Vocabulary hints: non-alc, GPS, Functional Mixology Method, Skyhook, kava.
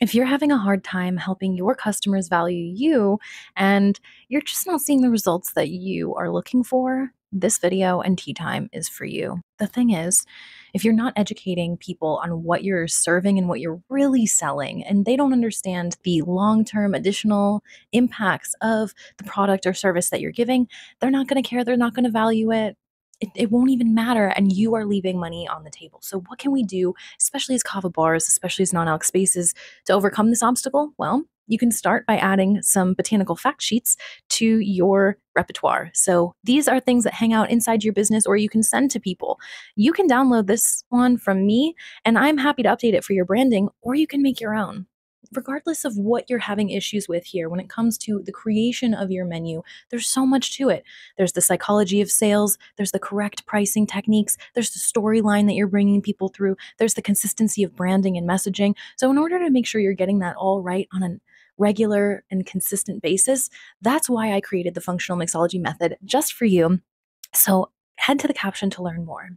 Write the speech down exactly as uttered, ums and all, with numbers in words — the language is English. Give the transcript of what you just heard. If you're having a hard time helping your customers value you and you're just not seeing the results that you are looking for, this video and tea time is for you. The thing is, if you're not educating people on what you're serving and what you're really selling, and they don't understand the long-term additional impacts of the product or service that you're giving, they're not going to care. They're not going to value it. It, it won't even matter, and you are leaving money on the table. So what can we do, especially as kava bars, especially as non-alc spaces, to overcome this obstacle? Well, you can start by adding some botanical fact sheets to your repertoire. So these are things that hang out inside your business or you can send to people. You can download this one from me, and I'm happy to update it for your branding, or you can make your own. Regardless of what you're having issues with here, when it comes to the creation of your menu, there's so much to it. There's the psychology of sales. There's the correct pricing techniques. There's the storyline that you're bringing people through. There's the consistency of branding and messaging. So in order to make sure you're getting that all right on a regular and consistent basis, that's why I created the Functional Mixology Method just for you. So head to the caption to learn more.